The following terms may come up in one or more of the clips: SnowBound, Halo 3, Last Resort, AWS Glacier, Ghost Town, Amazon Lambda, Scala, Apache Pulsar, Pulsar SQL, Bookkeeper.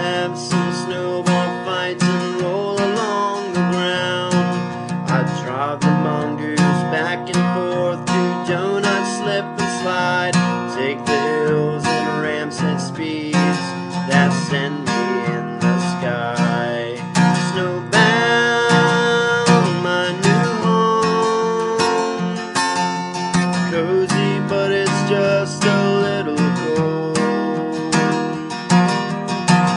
laps and snowball fights and roll along the ground. I drive the mongoose back and forth to Donut, slip and slide. Take the hills and ramps at speeds that send me in the sky. Snowbound, my new home. Cozy, but it's just a little cold.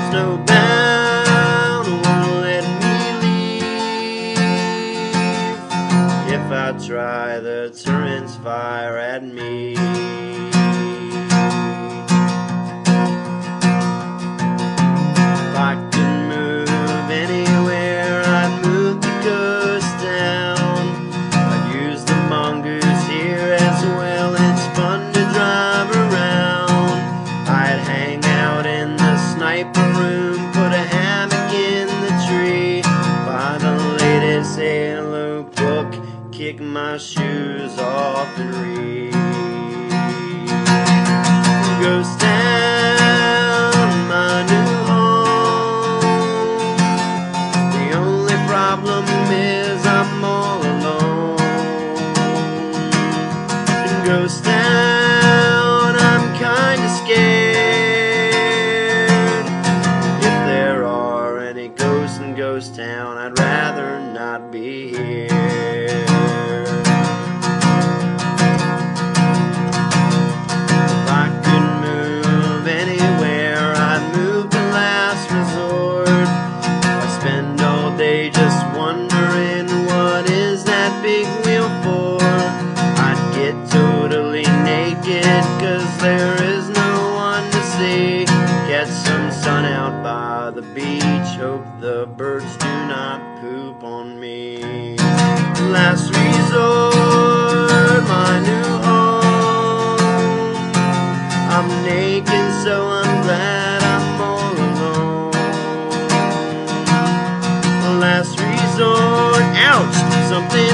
Snowbound won't let me leave. If I try, the torrents fire at me. Halo book, kick my shoes off and read. Ghost Town, my new home. The only problem is I'm all alone. Ghost Town, I'm kinda scared. If there are any ghosts in Ghost Town, I'd rather not be here. If I could move anywhere, I'd move to Last Resort. I spend all day just wondering, what is that big wheel for? I'd get totally naked, cause there is no one to see. Get some sun out by the beach, hope the birds do not poop on me. Last resort, my new home. I'm naked, so I'm glad I'm all alone. Last resort, ouch, something